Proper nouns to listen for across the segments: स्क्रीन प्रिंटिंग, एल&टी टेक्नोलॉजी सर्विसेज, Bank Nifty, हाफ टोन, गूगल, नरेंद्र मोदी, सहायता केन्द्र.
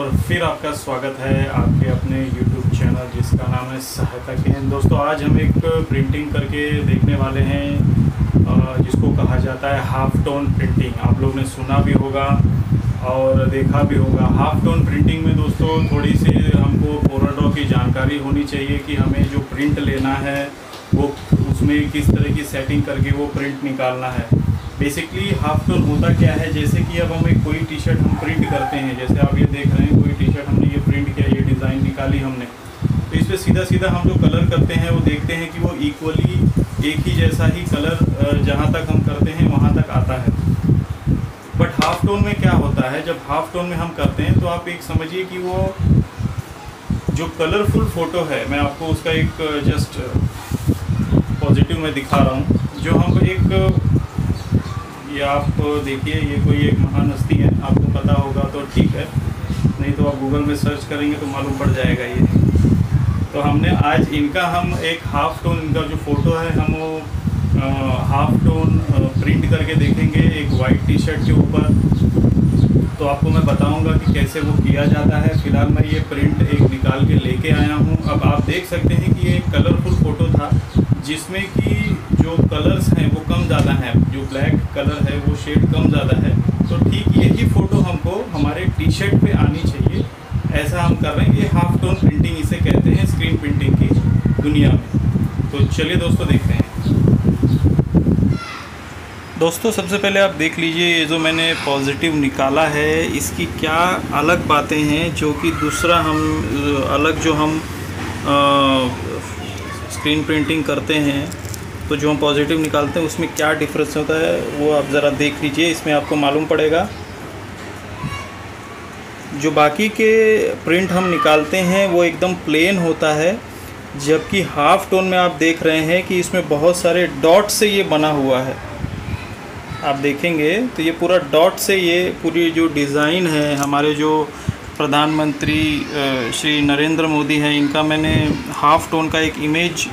पर फिर आपका स्वागत है आपके अपने YouTube चैनल जिसका नाम है सहायता केन्द्र। दोस्तों आज हम एक प्रिंटिंग करके देखने वाले हैं जिसको कहा जाता है हाफ टोन प्रिंटिंग। आप लोग ने सुना भी होगा और देखा भी होगा। हाफ टोन प्रिंटिंग में दोस्तों थोड़ी सी हमको फोरडों की जानकारी होनी चाहिए कि हमें जो प्रिंट लेना है वो उसमें किस तरह की सेटिंग करके वो प्रिंट निकालना है। बेसिकली हाफ टोन होता क्या है, जैसे कि अब हमें कोई टी शर्ट हम प्रिंट करते हैं, जैसे आप ये देख रहे हैं कोई टी शर्ट हमने ये प्रिंट किया, ये डिज़ाइन निकाली हमने, तो इस पर सीधा सीधा हम जो कलर करते हैं वो देखते हैं कि वो इक्वली एक ही जैसा ही कलर जहाँ तक हम करते हैं वहाँ तक आता है। बट हाफ टोन में क्या होता है, जब हाफ टोन में हम करते हैं तो आप एक समझिए कि वो जो कलरफुल फ़ोटो है, मैं आपको उसका एक जस्ट पॉजिटिव में दिखा रहा हूँ, जो हम एक ये आप देखिए ये कोई एक महान हस्ती है, आपको पता होगा तो ठीक है, नहीं तो आप गूगल में सर्च करेंगे तो मालूम पड़ जाएगा। ये तो हमने आज इनका हम एक हाफ टोन इनका जो फ़ोटो है हम वो हाफ टोन प्रिंट करके देखेंगे एक वाइट टी शर्ट के ऊपर। तो आपको मैं बताऊंगा कि कैसे वो किया जाता है। फ़िलहाल मैं ये प्रिंट एक निकाल के लेके आया हूँ। अब आप देख सकते हैं कि ये एक कलरफुल फ़ोटो था जिसमें कि जो कलर्स हैं वो कम ज़्यादा हैं, जो ब्लैक कलर है वो शेड कम ज़्यादा है। तो ठीक यही फ़ोटो हमको हमारे टी शर्ट पे आनी चाहिए, ऐसा हम कर रहे हैं। ये हाफ टोन प्रिंटिंग इसे कहते हैं स्क्रीन प्रिंटिंग की दुनिया में। तो चलिए दोस्तों देखते हैं। दोस्तों सबसे पहले आप देख लीजिए ये जो मैंने पॉजिटिव निकाला है इसकी क्या अलग बातें हैं जो कि दूसरा हम अलग जो हम स्क्रीन प्रिंटिंग करते हैं तो जो हम पॉजिटिव निकालते हैं उसमें क्या डिफरेंस होता है वो आप ज़रा देख लीजिए, इसमें आपको मालूम पड़ेगा। जो बाकी के प्रिंट हम निकालते हैं वो एकदम प्लेन होता है, जबकि हाफ टोन में आप देख रहे हैं कि इसमें बहुत सारे डॉट से ये बना हुआ है। आप देखेंगे तो ये पूरा डॉट से ये पूरी जो डिज़ाइन है हमारे जो प्रधानमंत्री श्री नरेंद्र मोदी हैं इनका मैंने हाफ टोन का एक इमेज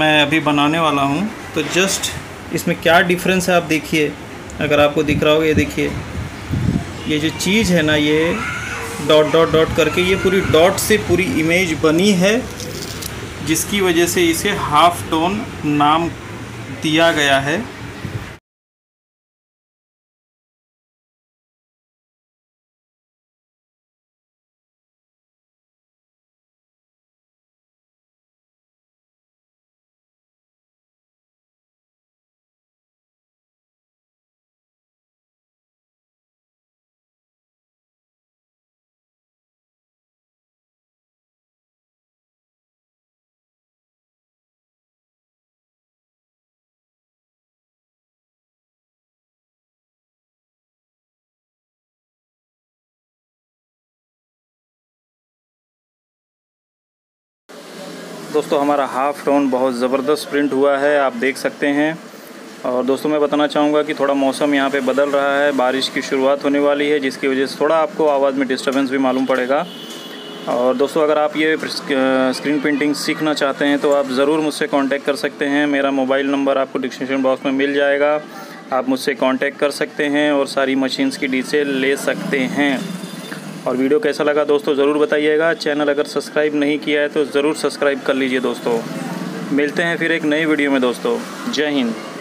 मैं अभी बनाने वाला हूं। तो जस्ट इसमें क्या डिफरेंस है आप देखिए, अगर आपको दिख रहा हो ये देखिए, ये जो चीज़ है ना ये डॉट डॉट डॉट करके ये पूरी डॉट से पूरी इमेज बनी है, जिसकी वजह से इसे हाफ टोन नाम दिया गया है। दोस्तों हमारा हाफ टोन बहुत ज़बरदस्त प्रिंट हुआ है, आप देख सकते हैं। और दोस्तों मैं बताना चाहूँगा कि थोड़ा मौसम यहाँ पे बदल रहा है, बारिश की शुरुआत होने वाली है, जिसकी वजह से थोड़ा आपको आवाज़ में डिस्टर्बेंस भी मालूम पड़ेगा। और दोस्तों अगर आप ये स्क्रीन प्रिंटिंग सीखना चाहते हैं तो आप ज़रूर मुझसे कॉन्टैक्ट कर सकते हैं। मेरा मोबाइल नंबर आपको डिस्क्रिप्शन बॉक्स में मिल जाएगा, आप मुझसे कॉन्टैक्ट कर सकते हैं और सारी मशीन्स की डिटेल ले सकते हैं। और वीडियो कैसा लगा दोस्तों ज़रूर बताइएगा। चैनल अगर सब्सक्राइब नहीं किया है तो ज़रूर सब्सक्राइब कर लीजिए दोस्तों। मिलते हैं फिर एक नई वीडियो में दोस्तों। जय हिंद।